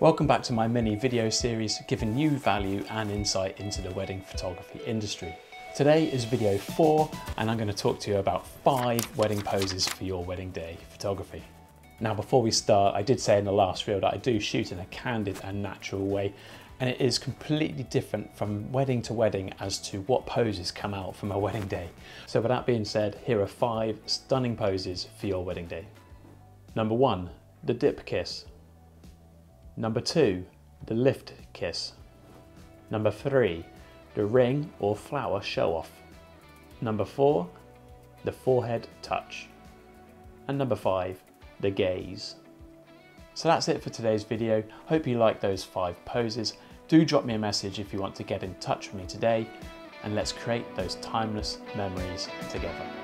Welcome back to my mini video series giving you value and insight into the wedding photography industry. Today is video 4 and I'm going to talk to you about 5 wedding poses for your wedding day photography. Now before we start, I did say in the last reel that I do shoot in a candid and natural way, and it is completely different from wedding to wedding as to what poses come out from a wedding day. So with that being said, here are 5 stunning poses for your wedding day. Number 1, the dip kiss. Number 2, the lift kiss. Number 3, the ring or flower show off. Number 4, the forehead touch. And number 5, the gaze. So that's it for today's video. Hope you like those 5 poses. Do drop me a message if you want to get in touch with me today, and let's create those timeless memories together.